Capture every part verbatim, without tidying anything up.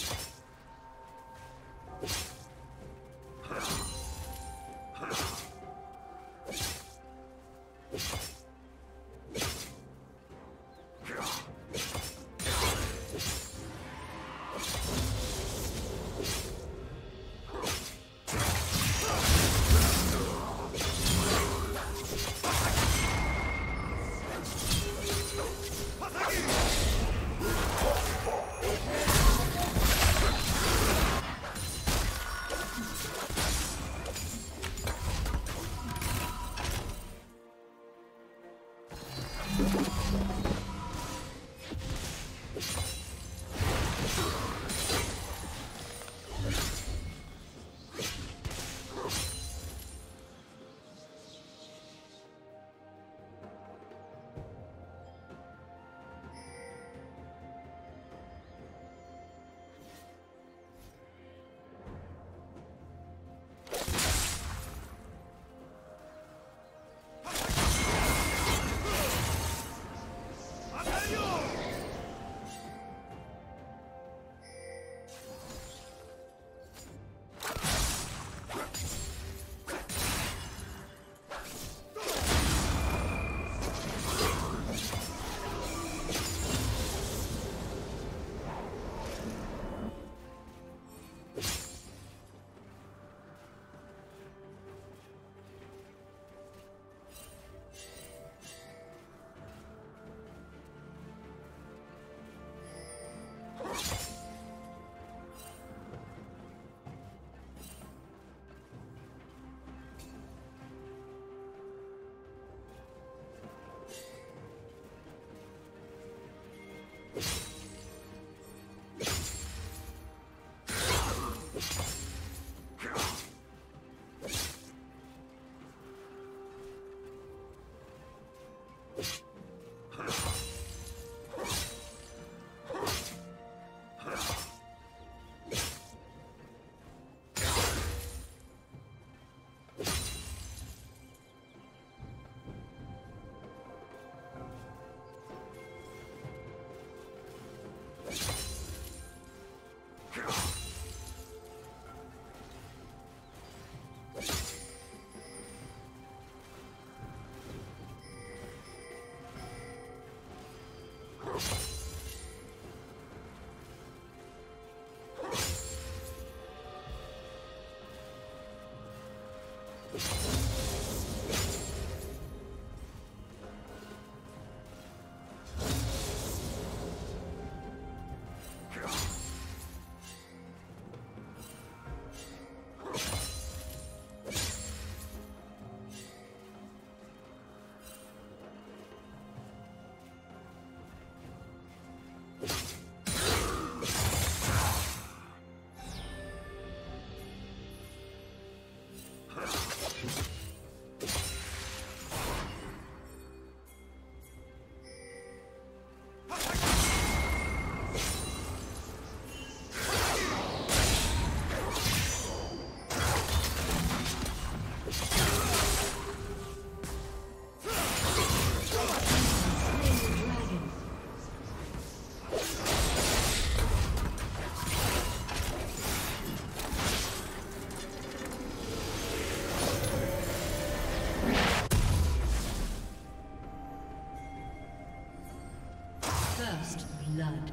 First blood.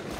Okay.